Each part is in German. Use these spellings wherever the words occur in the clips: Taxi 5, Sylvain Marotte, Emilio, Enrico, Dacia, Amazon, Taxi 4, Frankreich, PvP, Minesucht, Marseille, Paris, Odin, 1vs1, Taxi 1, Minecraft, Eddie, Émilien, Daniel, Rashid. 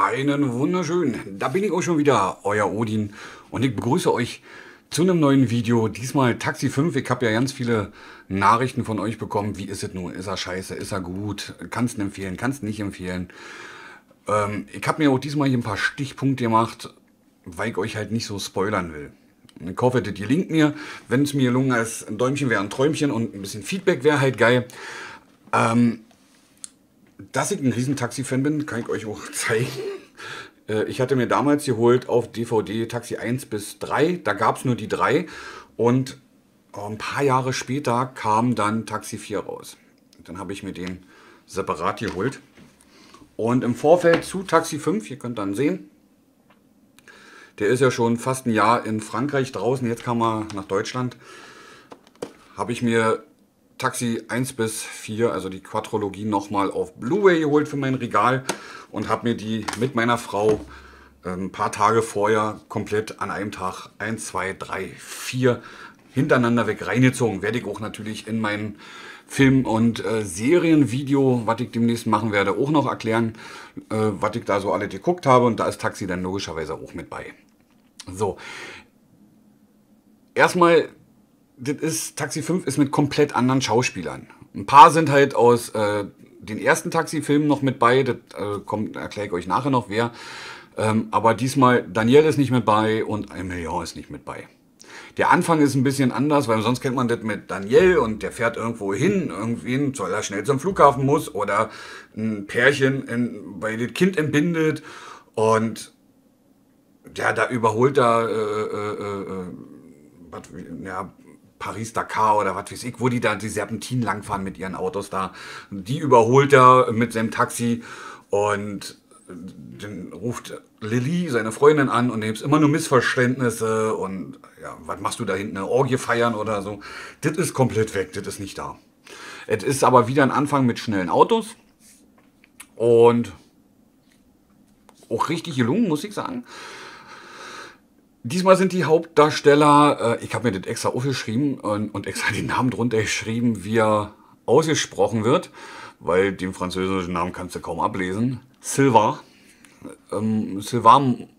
Einen wunderschönen, da bin ich auch schon wieder, euer Odin, und ich begrüße euch zu einem neuen Video, diesmal Taxi 5. Ich habe ja ganz viele Nachrichten von euch bekommen, wie ist es nun, ist er scheiße, ist er gut, kannst du empfehlen, kannst du nicht empfehlen. Ich habe mir auch diesmal hier ein paar Stichpunkte gemacht, weil ich euch halt nicht so spoilern will. Ich hoffe, das gelingt mir, wenn es mir gelungen ist, ein Däumchen wäre ein Träumchen und ein bisschen Feedback wäre halt geil. Dass ich ein riesen Taxi-Fan bin, kann ich euch auch zeigen. Ich hatte mir damals geholt auf DVD Taxi 1 bis 3. Da gab es nur die 3. Und ein paar Jahre später kam dann Taxi 4 raus. Dann habe ich mir den separat geholt. Und im Vorfeld zu Taxi 5, ihr könnt dann sehen, der ist ja schon fast ein Jahr in Frankreich draußen. Jetzt kam er nach Deutschland. Habe ich mir Taxi 1 bis 4, also die Quadrologie, nochmal auf Blu-ray geholt für mein Regal und habe mir die mit meiner Frau ein paar Tage vorher komplett an einem Tag 1, 2, 3, 4 hintereinander weg reingezogen. Werde ich auch natürlich in meinem Film- und Serienvideo, was ich demnächst machen werde, auch noch erklären, was ich da so alle geguckt habe, und da ist Taxi dann logischerweise auch mit bei. So, erstmal, das ist, Taxi 5 ist mit komplett anderen Schauspielern. Ein paar sind halt aus den ersten Taxi-Filmen noch mit bei. Das erkläre ich euch nachher noch, wer. Aber diesmal, Daniel ist nicht mit bei und Emilio ist nicht mit bei. Der Anfang ist ein bisschen anders, weil sonst kennt man das mit Daniel und der fährt irgendwo hin, irgendwen, weil er schnell zum Flughafen muss, oder ein Pärchen, weil das Kind entbindet und ja, da überholt er Paris-Dakar oder was weiß ich, wo die da die Serpentinen langfahren mit ihren Autos da. Die überholt er mit seinem Taxi und dann ruft Lilly, seine Freundin, an und da gibt es immer nur Missverständnisse und ja, was machst du da hinten, eine Orgie feiern oder so. Das ist komplett weg, das ist nicht da. Es ist aber wieder ein Anfang mit schnellen Autos und auch richtig gelungen, muss ich sagen. Diesmal sind die Hauptdarsteller, ich habe mir das extra aufgeschrieben und extra den Namen drunter geschrieben, wie er ausgesprochen wird, weil den französischen Namen kannst du kaum ablesen. Sylvain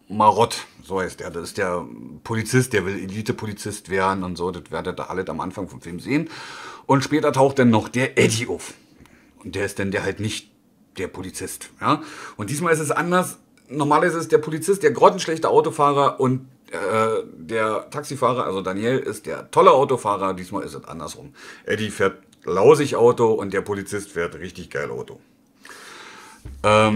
Marotte, so heißt er. Das ist der Polizist, der will Elite-Polizist werden und so. Das werdet ihr alle am Anfang vom Film sehen. Und später taucht dann noch der Eddie auf. Und der ist dann der halt nicht der Polizist. Ja? Und diesmal ist es anders. Normalerweise ist es der Polizist, der grottenschlechte Autofahrer, und der Taxifahrer, also Daniel, ist der tolle Autofahrer. Diesmal ist es andersrum. Eddie fährt lausig Auto und der Polizist fährt richtig geil Auto. Ja,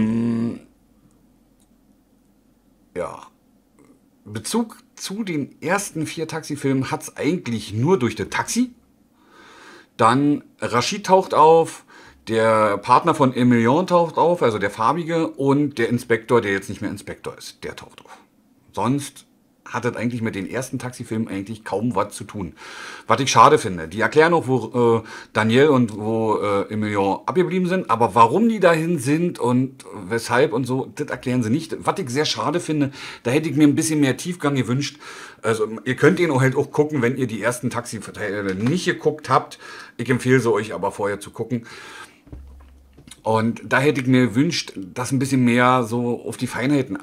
Bezug zu den ersten 4 Taxifilmen hat es eigentlich nur durch das Taxi. Dann Rashid taucht auf. Der Partner von Émilien taucht auf, also der Farbige, und der Inspektor, der jetzt nicht mehr Inspektor ist, der taucht auf. Sonst hat das eigentlich mit den ersten Taxifilmen eigentlich kaum was zu tun. Was ich schade finde. Die erklären auch, wo Daniel und wo Émilien abgeblieben sind, aber warum die dahin sind und weshalb und so, das erklären sie nicht. Was ich sehr schade finde, da hätte ich mir ein bisschen mehr Tiefgang gewünscht. Also ihr könnt ihn halt auch gucken, wenn ihr die ersten Taxi-Teile nicht geguckt habt. Ich empfehle sie euch aber vorher zu gucken. Und da hätte ich mir gewünscht, dass ein bisschen mehr so auf die Feinheiten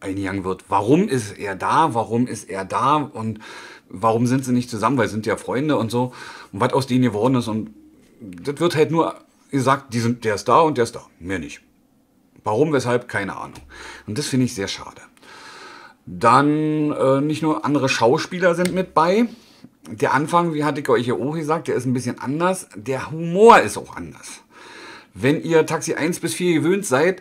eingegangen wird. Warum ist er da? Warum ist er da? Und warum sind sie nicht zusammen? Weil sie sind ja Freunde und so. Und was aus denen geworden ist. Und das wird halt nur gesagt, der ist da und der ist da. Mehr nicht. Warum, weshalb? Keine Ahnung. Und das finde ich sehr schade. Dann nicht nur andere Schauspieler sind mit bei. Der Anfang, wie hatte ich euch ja auch gesagt, der ist ein bisschen anders. Der Humor ist auch anders. Wenn ihr Taxi 1 bis 4 gewöhnt seid,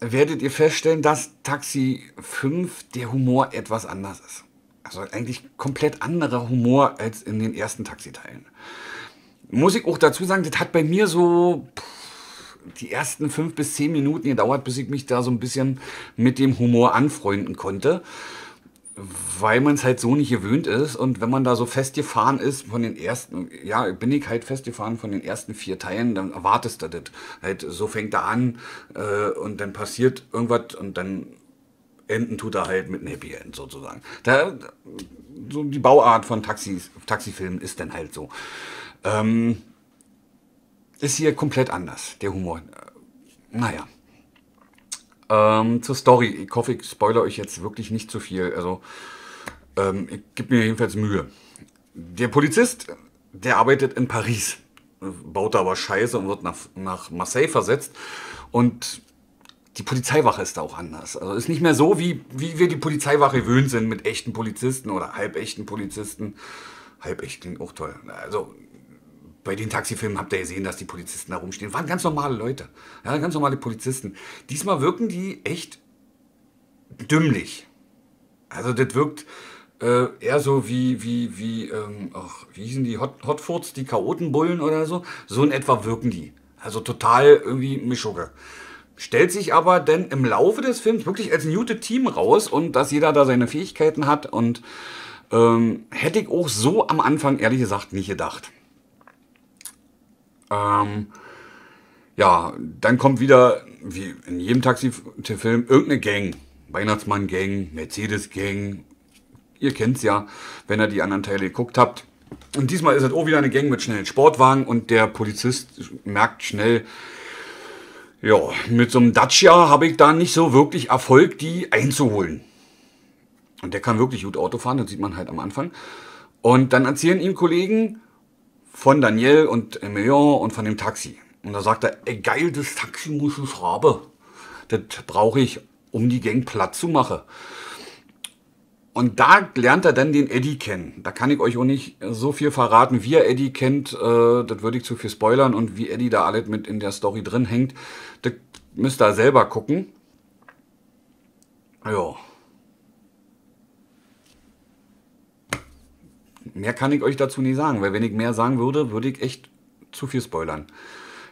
werdet ihr feststellen, dass Taxi 5 der Humor etwas anders ist. Also eigentlich komplett anderer Humor als in den ersten Taxiteilen. Muss ich auch dazu sagen, das hat bei mir so die ersten 5 bis 10 Minuten gedauert, bis ich mich da so ein bisschen mit dem Humor anfreunden konnte. Weil man es halt so nicht gewöhnt ist, und wenn man da so festgefahren ist von den ersten, ja, bin ich halt festgefahren von den ersten 4 Teilen, dann erwartest du das. Halt, so fängt er an und dann passiert irgendwas und dann enden tut er halt mit einem Happy End sozusagen. So die Bauart von Taxifilmen ist dann halt so. Ist hier komplett anders, der Humor. Naja. Zur Story. Ich hoffe, ich spoilere euch jetzt wirklich nicht zu viel. Also, ich gebe mir jedenfalls Mühe. Der Polizist, der arbeitet in Paris, baut da aber Scheiße und wird nach Marseille versetzt. Und die Polizeiwache ist da auch anders. Also ist nicht mehr so, wie wir die Polizeiwache gewöhnt sind mit echten Polizisten oder halbechten Polizisten. Halbecht klingt auch toll. Also bei den Taxifilmen habt ihr gesehen, dass die Polizisten da rumstehen. Waren ganz normale Leute. Ja, ganz normale Polizisten. Diesmal wirken die echt dümmlich. Also das wirkt eher so wie hießen die Hotfurts, die Chaotenbullen oder so. So in etwa wirken die. Also total irgendwie Mischugge. Stellt sich aber dann im Laufe des Films wirklich als ein gutes Team raus und dass jeder da seine Fähigkeiten hat. Und hätte ich auch so am Anfang, ehrlich gesagt, nicht gedacht. Ja, dann kommt wieder, wie in jedem Taxi-Film, irgendeine Gang. Weihnachtsmann-Gang, Mercedes-Gang. Ihr kennt's ja, wenn ihr die anderen Teile geguckt habt. Und diesmal ist es auch wieder eine Gang mit schnellen Sportwagen und der Polizist merkt schnell, ja, mit so einem Dacia habe ich da nicht so wirklich Erfolg, die einzuholen. Und der kann wirklich gut Auto fahren, das sieht man halt am Anfang. Und dann erzählen ihm Kollegen von Daniel und Emilio und von dem Taxi. Und da sagt er, ey geil, das Taxi muss ich haben. Das brauche ich, um die Gang platt zu machen. Und da lernt er dann den Eddie kennen. Da kann ich euch auch nicht so viel verraten, wie er Eddie kennt. Das würde ich zu viel spoilern. Und wie Eddie da alles mit in der Story drin hängt, das müsst ihr selber gucken. Ja. Mehr kann ich euch dazu nicht sagen. Weil wenn ich mehr sagen würde, würde ich echt zu viel spoilern.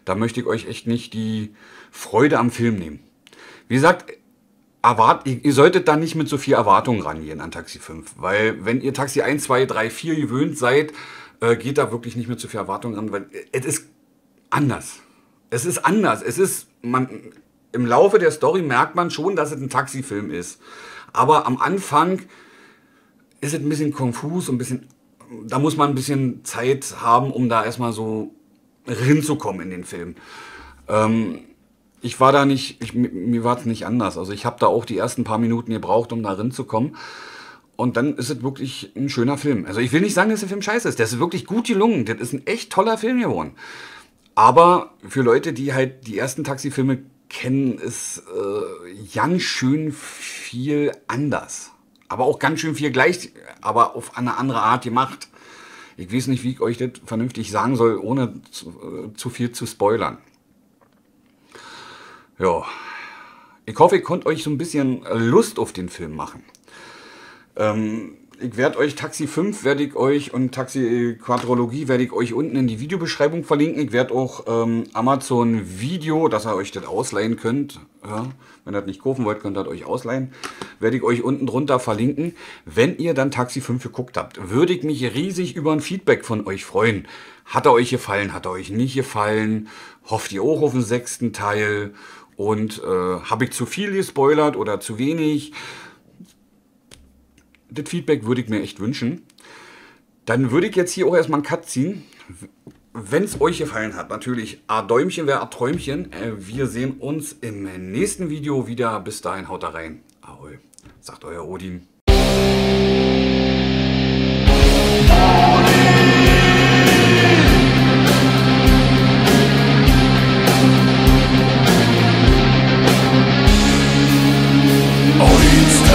Da möchte ich euch echt nicht die Freude am Film nehmen. Wie gesagt, ihr solltet da nicht mit so viel Erwartungen rangehen an Taxi 5, weil wenn ihr Taxi 1, 2, 3, 4 gewöhnt seid, geht da wirklich nicht mit so viel Erwartungen ran, weil es ist anders. Es ist anders. Es ist, im Laufe der Story merkt man schon, dass es ein Taxifilm ist. Aber am Anfang ist es ein bisschen konfus, ein bisschen, da muss man ein bisschen Zeit haben, um da erstmal so rinzukommen in den Film. Ich war da nicht, mir war es nicht anders. Also ich habe da auch die ersten paar Minuten gebraucht, um da reinzukommen. Und dann ist es wirklich ein schöner Film. Also ich will nicht sagen, dass der Film scheiße ist. Der ist wirklich gut gelungen. Das ist ein echt toller Film geworden. Aber für Leute, die halt die ersten Taxifilme kennen, ist ganz schön viel anders. Aber auch ganz schön viel gleich, aber auf eine andere Art gemacht. Ich weiß nicht, wie ich euch das vernünftig sagen soll, ohne zu viel zu spoilern. Ja, ich hoffe, ich konnte euch so ein bisschen Lust auf den Film machen. Ich werde euch Taxi 5 werde ich euch und Taxi Quadrologie werde ich euch unten in die Videobeschreibung verlinken. Ich werde auch Amazon Video, dass ihr euch das ausleihen könnt. Ja, wenn ihr das nicht kaufen wollt, könnt ihr das euch ausleihen. Werde ich euch unten drunter verlinken. Wenn ihr dann Taxi 5 geguckt habt, würde ich mich riesig über ein Feedback von euch freuen. Hat er euch gefallen? Hat er euch nicht gefallen? Hofft ihr auch auf den 6. Teil? Und habe ich zu viel gespoilert oder zu wenig? Das Feedback würde ich mir echt wünschen. Dann würde ich jetzt hier auch erstmal einen Cut ziehen. Wenn es euch gefallen hat, natürlich ein Däumchen wäre ein Träumchen. Wir sehen uns im nächsten Video wieder. Bis dahin, haut da rein. Ahoi, sagt euer Odin. Odin's